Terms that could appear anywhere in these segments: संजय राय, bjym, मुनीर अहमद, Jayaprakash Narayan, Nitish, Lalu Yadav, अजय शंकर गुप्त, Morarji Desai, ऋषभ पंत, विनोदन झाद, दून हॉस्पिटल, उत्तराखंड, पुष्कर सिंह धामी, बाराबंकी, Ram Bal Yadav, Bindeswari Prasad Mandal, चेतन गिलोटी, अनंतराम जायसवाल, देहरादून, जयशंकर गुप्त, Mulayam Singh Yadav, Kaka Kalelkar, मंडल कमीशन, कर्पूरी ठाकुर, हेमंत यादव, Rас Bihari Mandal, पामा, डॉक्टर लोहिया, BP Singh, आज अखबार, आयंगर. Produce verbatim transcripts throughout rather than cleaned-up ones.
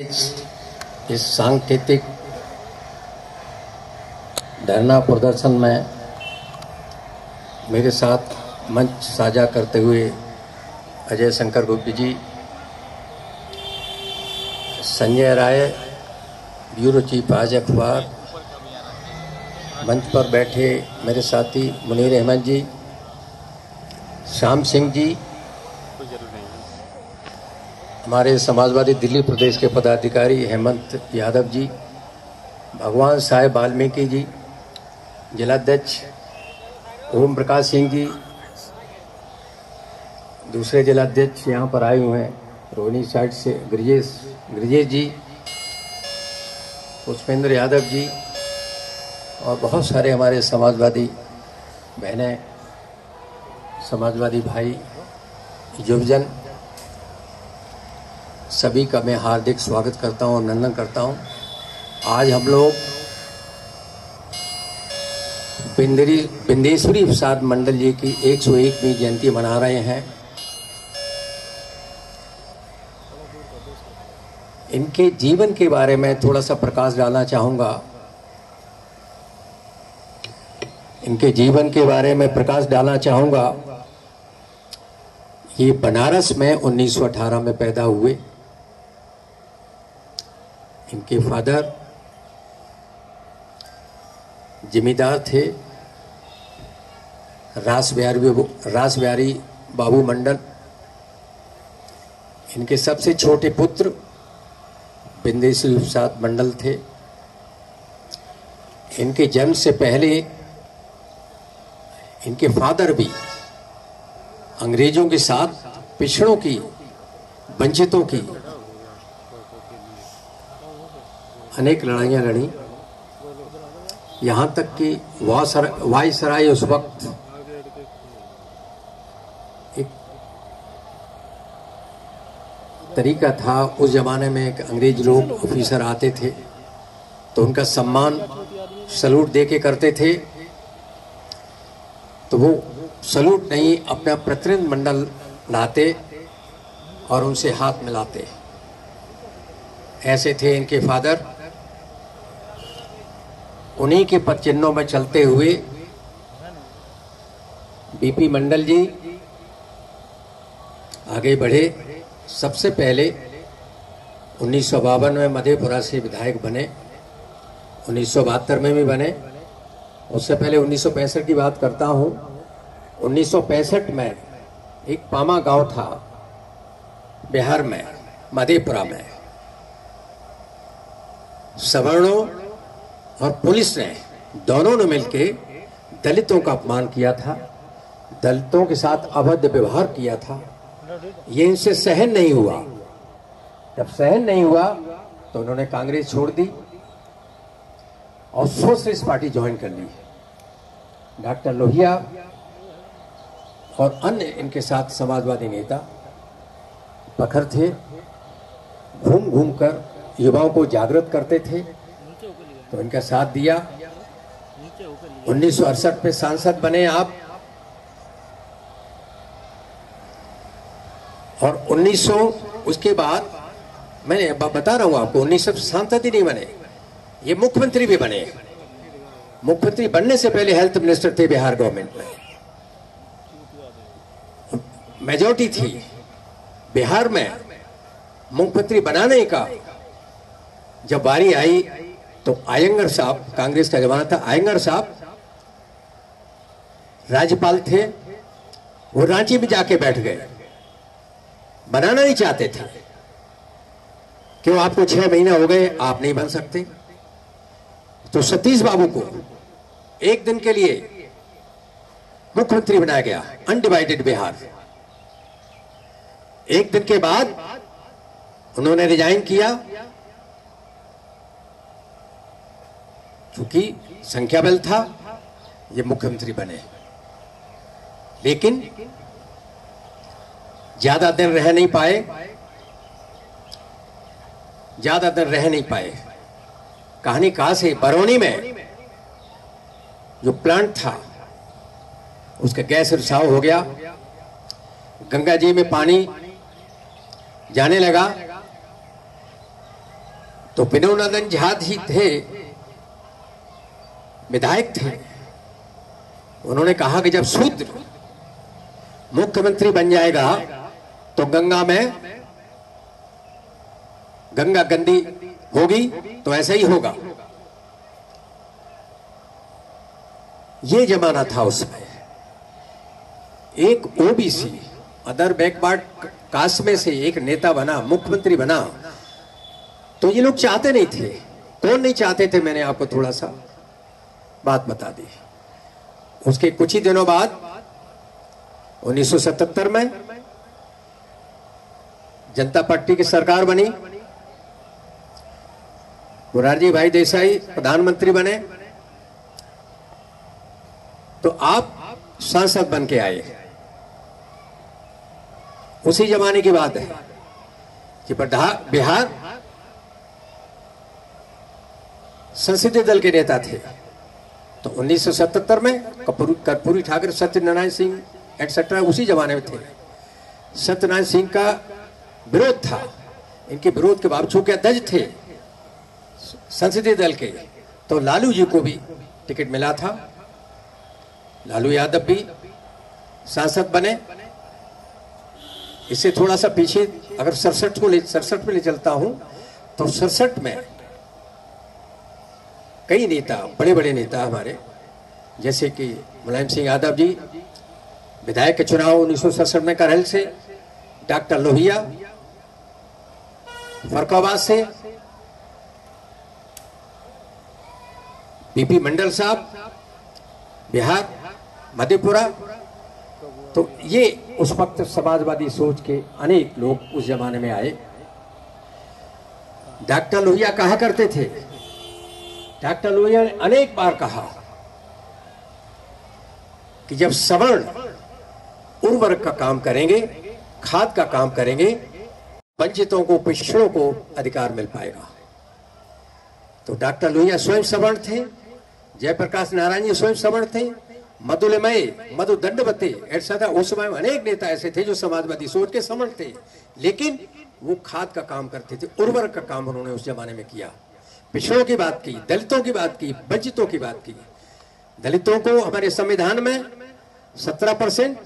इस सांकेतिक धरना प्रदर्शन में मेरे साथ मंच साझा करते हुए अजय शंकर गुप्त जी, संजय राय, ब्यूरो चीफ आज अखबार, मंच पर बैठे मेरे साथी मुनीर अहमद जी, श्याम सिंह जी, हमारे समाजवादी दिल्ली प्रदेश के पदाधिकारी हेमंत यादव जी, भगवान साहेब वाल्मीकि जी, जिलाध्यक्ष ओम प्रकाश सिंह जी, दूसरे जिलाध्यक्ष यहाँ पर आए हुए हैं रोहिणी साइड से गिरिजेश गिरिजेश जी, पुष्पेंद्र यादव जी और बहुत सारे हमारे समाजवादी बहनें, समाजवादी भाई, युवजन, सभी का मैं हार्दिक स्वागत करता हूं और अभिनंदन करता हूं। आज हम लोग बिंदरी बिंदेश्वरी प्रसाद मंडल जी की एक सौ एकवीं जयंती मना रहे हैं। इनके जीवन के बारे में थोड़ा सा प्रकाश डालना चाहूँगा। इनके जीवन के बारे में प्रकाश डालना चाहूँगा ये बनारस में उन्नीस सौ अठारह में पैदा हुए। इनके फादर जमींदार थे, रास बिहारी रास बिहारी बाबू मंडल। इनके सबसे छोटे पुत्र बिंदेश्वरी प्रसाद मंडल थे। इनके जन्म से पहले इनके फादर भी अंग्रेजों के साथ पिछड़ों की, वंचितों की अनेक लड़ाइयाँ लड़ी, यहाँ तक कि वायसराय उस वक्त एक तरीका था, उस ज़माने में एक अंग्रेज लोग ऑफिसर आते थे तो उनका सम्मान सलूट दे के करते थे, तो वो सलूट नहीं अपना प्रतिनिधि मंडल लाते और उनसे हाथ मिलाते। ऐसे थे इनके फादर। उन्हीं के पद चिन्हों में चलते हुए बीपी मंडल जी आगे बढ़े। सबसे पहले उन्नीस सौ बावन में मधेपुरा से विधायक बने, उन्नीस सौ बहत्तर में भी बने। उससे पहले उन्नीस सौ पैंसठ की बात करता हूँ। उन्नीस सौ पैंसठ में एक पामा गांव था बिहार में, मधेपुरा में, सवर्णों और पुलिस ने दोनों ने मिलकर दलितों का अपमान किया था, दलितों के साथ अभद्र व्यवहार किया था। ये इनसे सहन नहीं हुआ। जब सहन नहीं हुआ तो उन्होंने कांग्रेस छोड़ दी और सोशलिस्ट पार्टी ज्वाइन कर ली। डॉक्टर लोहिया और अन्य इनके साथ समाजवादी नेता प्रखर थे, घूम घूम कर युवाओं को जागृत करते थे, तो इनका साथ दिया। उन्नीस सौ अड़सठ में सांसद बने आप और उन्नीस सौ उसके बाद मैं बता रहा हूँ आपको, उन्नीस सौ सांसद ही नहीं बने, ये मुख्यमंत्री भी बने। मुख्यमंत्री बनने से पहले हेल्थ मिनिस्टर थे बिहार गवर्नमेंट में। मेजॉरिटी थी बिहार में। मुख्यमंत्री बनाने का जब बारी आई तो आयंगर साहब, कांग्रेस का जमाना था, आयंगर साहब राज्यपाल थे, वो रांची में जाके बैठ गए। बनाना नहीं चाहते थे, क्यों आपको छह महीना हो गए, आप नहीं बन सकते। तो सतीश बाबू को एक दिन के लिए मुख्यमंत्री बनाया गया, अनडिवाइडेड बिहार। एक दिन के बाद उन्होंने रिजाइन किया क्योंकि संख्या बल था, ये मुख्यमंत्री बने। लेकिन ज्यादा दिन रह नहीं पाए, ज्यादा दिन रह नहीं पाए। कहानी कहाँ से, बरौनी में जो प्लांट था उसका गैस रिसाव हो गया, गंगा जी में पानी जाने लगा, तो विनोदन झाद ही थे, विधायक थे। उन्होंने कहा कि जब शूद्र मुख्यमंत्री बन जाएगा तो गंगा में गंगा गंदी होगी तो ऐसा ही होगा। ये जमाना था उसमें। एक ओबीसी अदर बैकवर्ड कास्ट में से एक नेता बना, मुख्यमंत्री बना, तो ये लोग चाहते नहीं थे। कौन नहीं चाहते थे? मैंने आपको थोड़ा सा बात बता दी। उसके कुछ ही दिनों बाद उन्नीस सौ सतहत्तर में जनता पार्टी की सरकार बनी, मोरारजी भाई देसाई प्रधानमंत्री बने, तो आप सांसद बन के आए। उसी जमाने की बात है कि बिहार संसदीय दल के नेता थे। तो उन्नीस सौ सतहत्तर में कपूरी कर्पूरी ठाकुर, सत्यनारायण सिंह एक्सेट्रा उसी जमाने में थे। सत्यनारायण सिंह का विरोध था, इनके विरोध के बावजूद के अध्यक्ष थे संसदीय दल के, तो लालू जी को भी टिकट मिला था। लालू यादव भी सांसद बने। इससे थोड़ा सा पीछे अगर सड़सठ को ले सड़सठ में ले चलता हूं तो सड़सठ में कई नेता, बड़े बड़े नेता हमारे, जैसे कि मुलायम सिंह यादव जी विधायक के चुनाव उन्नीस सौ सड़सठ में करहल से, डॉक्टर लोहिया फरकाबाद से, बीपी मंडल साहब बिहार मधेपुरा। तो ये उस वक्त समाजवादी सोच के अनेक लोग उस जमाने में आए। डॉक्टर लोहिया कहा करते थे, डॉक्टर लोहिया ने अनेक बार कहा कि जब सवर्ण उर्वरक का काम करेंगे, खाद का काम करेंगे, वंचितों को, पिछड़ों को अधिकार मिल पाएगा। तो डॉक्टर लोहिया स्वयं सवर्ण थे, जयप्रकाश नारायण जी स्वयं सवर्ण थे, मधुलमय मधु दंडवते, ऐसा था। उस समय अनेक नेता ऐसे थे जो समाजवादी सोच के सवर्ण थे, लेकिन वो खाद का काम करते थे, उर्वरक का काम उन्होंने उस जमाने में किया। पिछड़ों की बात की, दलितों की बात की, वंचितों की बात की। दलितों को हमारे संविधान में सत्रह परसेंट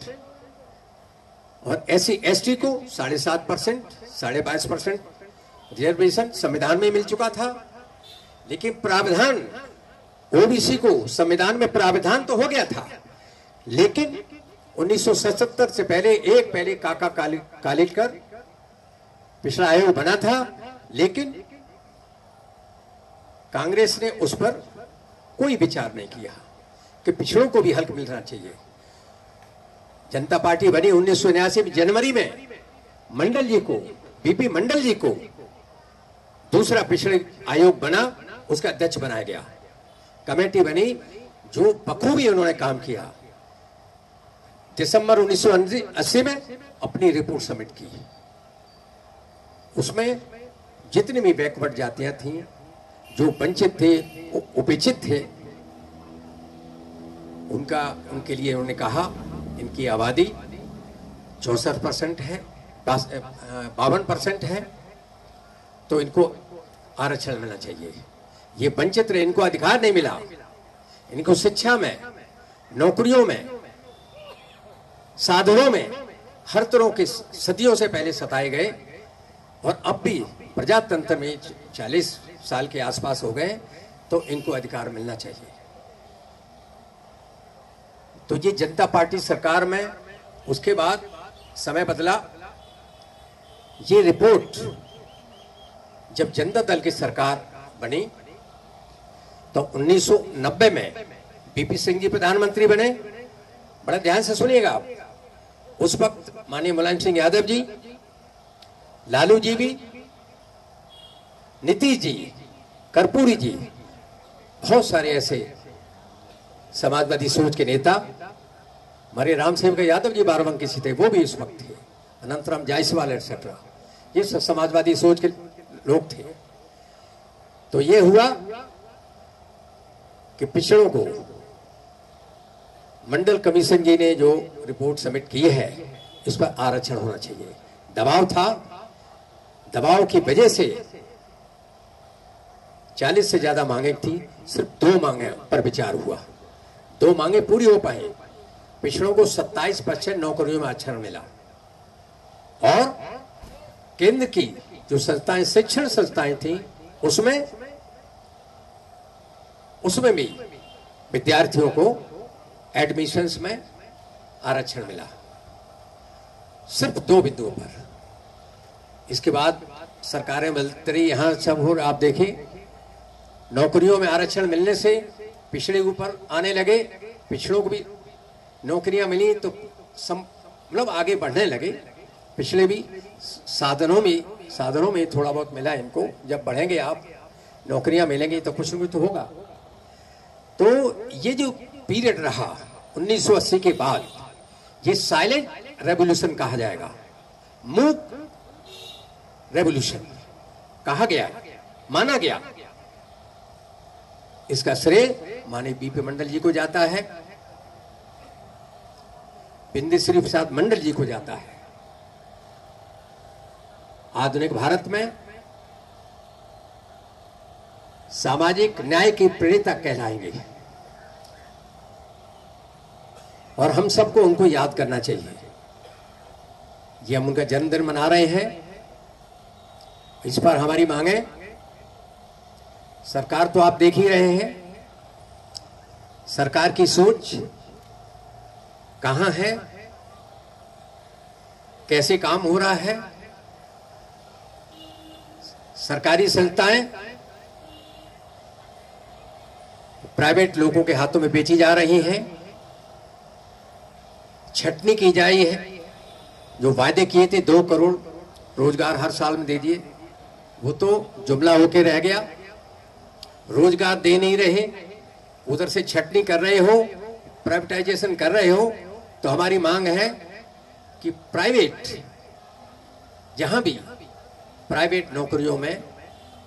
और एस सी एस टी को साढ़े सात परसेंट साढ़े बाईस परसेंट रिजर्वेशन संविधान में मिल चुका था, लेकिन प्रावधान ओबीसी को संविधान में प्रावधान तो हो गया था, लेकिन उन्नीस सौ सतहत्तर से पहले एक पहले काका कालेलकर पिछड़ा आयोग बना था, लेकिन कांग्रेस ने उस पर कोई विचार नहीं किया कि पिछड़ों को भी हक मिलना चाहिए। जनता पार्टी बनी उन्नीस सौ उन्यासी जनवरी में। मंडल जी को, बीपी मंडल जी को दूसरा पिछड़े आयोग बना, उसका अध्यक्ष बनाया गया। कमेटी बनी जो बखूबी उन्होंने काम किया। दिसंबर उन्नीस सौ अस्सी में अपनी रिपोर्ट सबमिट की। उसमें जितनी भी बैकवर्ड जातियां थीं, जो वंचित थे, उपेक्षित थे, उनका उनके लिए उन्होंने कहा इनकी आबादी चौसठ परसेंट है, बावन परसेंट है, तो इनको आरक्षण मिलना चाहिए। ये वंचित रहे, इनको अधिकार नहीं मिला, इनको शिक्षा में, नौकरियों में, साधनों में, हर तरह के सदियों से पहले सताए गए, और अब भी प्रजातंत्र में चालीस साल के आसपास हो गए, तो इनको अधिकार मिलना चाहिए। तो ये जनता पार्टी सरकार में उसके बाद समय बदला। ये रिपोर्ट जब जनता दल की सरकार बनी तो उन्नीस सौ नब्बे में बीपी सिंह जी प्रधानमंत्री बने। बड़ा ध्यान से सुनिएगा आप। उस वक्त माननीय मुलायम सिंह यादव जी, लालू जी भी, नीतीश जी, कर्पूरी जी, बहुत सारे ऐसे समाजवादी सोच के नेता, हमारे राम यादव जी बाराबंकी से थे, वो भी उस वक्त थे, अनंतराम जायसवाल एक्सेट्रा, ये सब समाजवादी सोच के लोग थे। तो ये हुआ कि पिछड़ों को मंडल कमीशन जी ने जो रिपोर्ट सबमिट की है इस पर आरक्षण होना चाहिए। दबाव था, दबाव की वजह से चालीस से ज्यादा मांगे थी, सिर्फ दो मांगे पर विचार हुआ, दो मांगे पूरी हो पाए। पिछड़ों को सत्ताईस परसेंट नौकरियों में आरक्षण मिला और केंद्र की जो संस्थाएं, शिक्षण संस्थाएं थी, उसमें उसमें भी विद्यार्थियों को एडमिशंस में आरक्षण मिला, सिर्फ दो बिंदुओं पर। इसके बाद सरकारें मिलती यहां सब हो, आप देखें नौकरियों में आरक्षण मिलने से पिछड़े ऊपर आने लगे, पिछड़ों को भी नौकरियां मिली तो मतलब आगे बढ़ने लगे। पिछले भी साधनों में साधनों में थोड़ा बहुत मिला इनको, जब बढ़ेंगे आप नौकरियां मिलेंगी तो कुछ भी तो होगा। तो ये जो पीरियड रहा उन्नीस सौ अस्सी के बाद, ये साइलेंट रेवोल्यूशन कहा जाएगा, मूक रेवोल्यूशन कहा गया, माना गया। इसका श्रेय माननीय बीपी मंडल जी को जाता है, बिंदेश्वरी प्रसाद मंडल जी को जाता है। आधुनिक भारत में सामाजिक न्याय की प्रेरिता कहलाएंगे और हम सबको उनको याद करना चाहिए। ये हम उनका जन्मदिन मना रहे हैं, इस पर हमारी मांगे। सरकार तो आप देख ही रहे हैं, सरकार की सोच कहाँ है, कैसे काम हो रहा है। सरकारी संस्थाएं प्राइवेट लोगों के हाथों में बेची जा रही हैं, छटनी की जाई है। जो वायदे किए थे दो करोड़ रोजगार हर साल में दे दिए, वो तो जुमला होके रह गया। रोजगार दे नहीं रहे, उधर से छटनी कर रहे हो, प्राइवेटाइजेशन कर रहे हो। तो हमारी मांग है कि प्राइवेट, जहां भी प्राइवेट नौकरियों में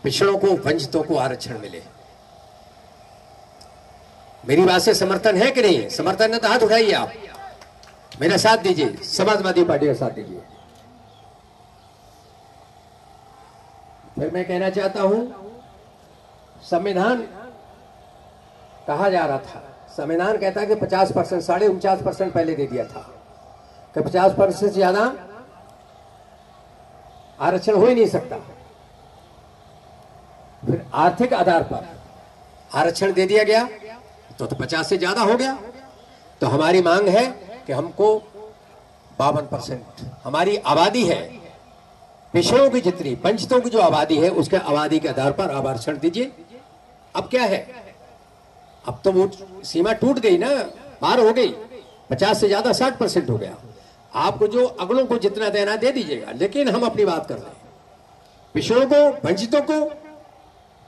पिछड़ों को, वंचितों को आरक्षण मिले। मेरी बात से समर्थन है कि नहीं है? समर्थन है तो हाथ उठाइए, आप मेरा साथ दीजिए, समाजवादी पार्टी का साथ दीजिए। फिर मैं कहना चाहता हूं, संविधान कहा जा रहा था, संविधान कहता है कि पचास परसेंट, साढ़े उनचास परसेंट पहले दे दिया था कि पचास परसेंट से ज्यादा आरक्षण हो ही नहीं सकता। फिर आर्थिक आधार पर आरक्षण दे दिया गया तो, तो पचास से ज्यादा हो गया। तो हमारी मांग है कि हमको बावन परसेंट, हमारी आबादी है पिछड़ों की जितनी, वंचितों की जो आबादी है, उसके आबादी के आधार पर आप आरक्षण दीजिए। अब क्या है, अब तो वो सीमा टूट गई ना, पार हो गई, पचास से ज्यादा साठ परसेंट हो गया। आपको जो अगलों को जितना देना दे दीजिएगा, लेकिन हम अपनी बात कर रहे हैं। पिछड़ों को, वंचितों को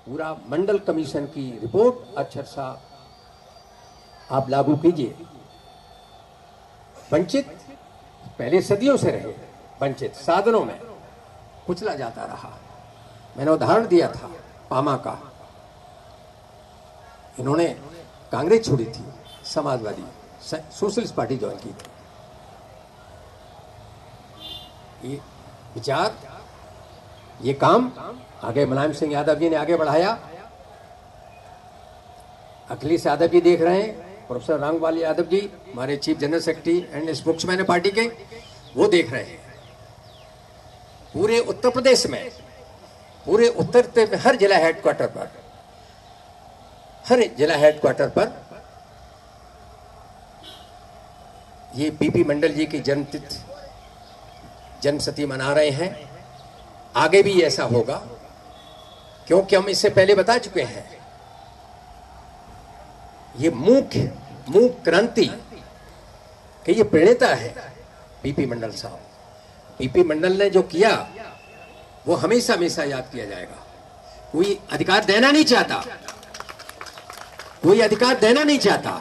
पूरा मंडल कमीशन की रिपोर्ट अक्षरशः आप लागू कीजिए। वंचित पहले सदियों से रहे, वंचित साधनों में कुचला जाता रहा। मैंने उदाहरण दिया था पामा का, इन्होंने कांग्रेस छोड़ी थी, समाजवादी सोशलिस्ट पार्टी ज्वाइन की थी। ये विचार, ये काम आगे मुलायम सिंह यादव जी ने आगे बढ़ाया, अखिलेश यादव जी देख रहे हैं, प्रोफेसर राम बाल यादव जी हमारे chief general secretary and spokesman party के, वो देख रहे हैं। पूरे उत्तर प्रदेश में, पूरे उत्तर प्रदेश में हर जिला हेडक्वार्टर पर, हर जिला हेडक्वार्टर पर ये बीपी मंडल जी की जन्मतिथि, जन्मशती मना रहे हैं। आगे भी ऐसा होगा, क्योंकि हम इससे पहले बता चुके हैं, ये मूक मूक क्रांति के ये प्रेरणा है बीपी मंडल साहब। बीपी मंडल ने जो किया वो हमेशा हमेशा याद किया जाएगा। कोई अधिकार देना नहीं चाहता, कोई अधिकार देना नहीं चाहता,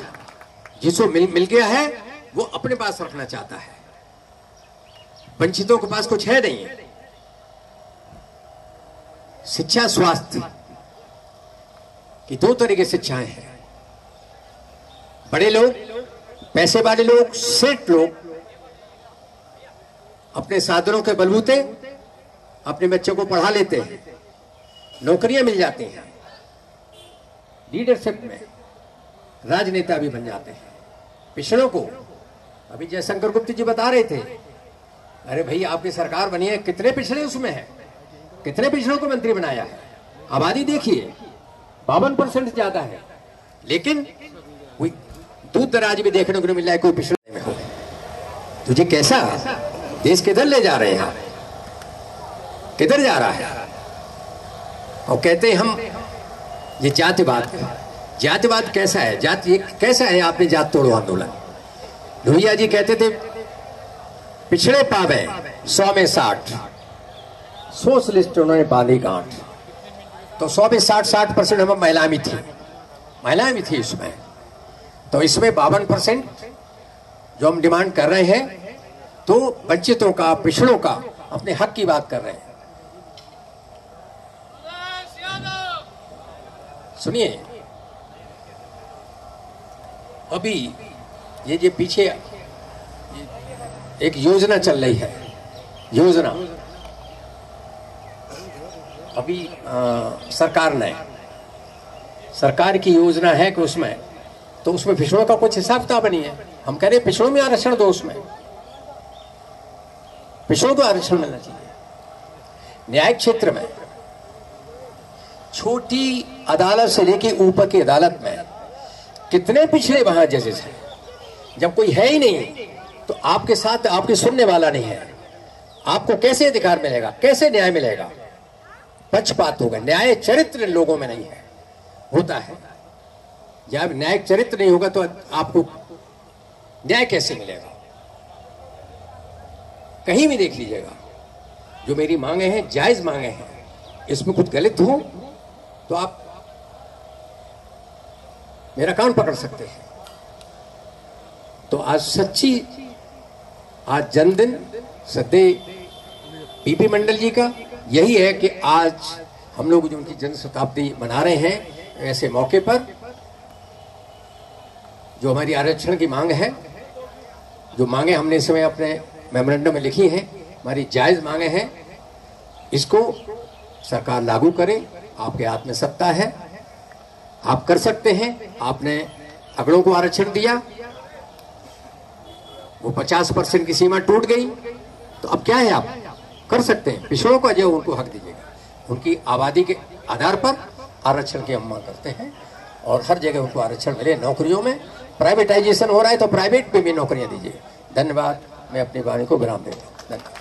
जिसको मिल मिल गया है वो अपने पास रखना चाहता है। वंचितों के पास कुछ है नहीं, शिक्षा, स्वास्थ्य की दो तरह की शिक्षाएं हैं। बड़े लोग, पैसे वाले लोग, सेठ लोग अपने साधनों के बलबूते अपने बच्चों को पढ़ा लेते हैं, नौकरियां मिल जाती हैं, लीडरशिप में राजनेता भी बन जाते हैं पिछड़ों को। अभी जयशंकर गुप्त जी बता रहे थे, अरे भाई आपकी सरकार बनी है, कितने पिछड़े उसमें है, कितने पिछड़ों को मंत्री बनाया है। आबादी देखिए बावन परसेंट ज्यादा है, लेकिन कोई दूर दराज भी देखने को नहीं मिल रहा है कोई पिछड़े में हो। तुझे कैसा देश किधर ले जा रहे हैं, किधर जा रहा है। और कहते हैं हम ये जातिवाद, जातिवाद कैसा है, जाति ये कैसा है। आपने जात तोड़ो आंदोलन, लोहिया जी कहते थे पिछड़े पावे सौ में साठ, सोशलिस्ट उन्होंने बांधी गांठ। तो सौ में साठ साठ परसेंट हमें महिलाएं भी थी, महिलाएं भी थी इसमें। तो इसमें बावन परसेंट जो हम डिमांड कर रहे हैं, तो वंचितों का, पिछड़ों का अपने हक की बात कर रहे हैं। सुनिए अभी ये जो पीछे एक योजना चल रही है, योजना अभी आ, सरकार ने, सरकार की योजना है कि उसमें तो उसमें पिछड़ों का कुछ हिसाब किताब नहीं है। हम कह रहे पिछड़ों में आरक्षण दो, उसमें पिछड़ों को आरक्षण मिलना चाहिए। न्याय क्षेत्र में छोटी अदालत से लेकर ऊपर की अदालत में कितने पिछड़े वहाँ जजेस हैं। जब कोई है ही नहीं तो आपके साथ आपके सुनने वाला नहीं है, आपको कैसे अधिकार मिलेगा, कैसे न्याय मिलेगा। पक्षपात होगा, न्याय चरित्र लोगों में नहीं है, होता है। जब न्याय चरित्र नहीं होगा तो आपको न्याय कैसे मिलेगा। कहीं भी देख लीजिएगा, जो मेरी मांगे हैं जायज मांगे हैं, इसमें कुछ गलत हो तो आप मेरा कान पकड़ सकते हैं। तो आज सच्ची, आज जन्मदिन सदैव बीपी मंडल जी का यही है कि आज हम लोग जो उनकी जन्म शताब्दी मना रहे हैं, ऐसे मौके पर जो हमारी आरक्षण की मांग है, जो मांगे हमने इस समय अपने मेमोरेंडम में लिखी हैं, हमारी जायज मांगे हैं, इसको सरकार लागू करे। आपके हाथ में सत्ता है, आप कर सकते हैं। आपने अगड़ों को आरक्षण दिया, वो पचास परसेंट की सीमा टूट गई, तो अब क्या है, आप कर सकते हैं। पिछड़ों को जो उनको हक दीजिएगा, उनकी आबादी के आधार पर आरक्षण की हम मांग करते हैं और हर जगह उनको आरक्षण मिले। नौकरियों में प्राइवेटाइजेशन हो रहा है तो प्राइवेट पे भी नौकरियां दीजिए। धन्यवाद। मैं अपनी वाणी को विराम देता हूँ। धन्यवाद।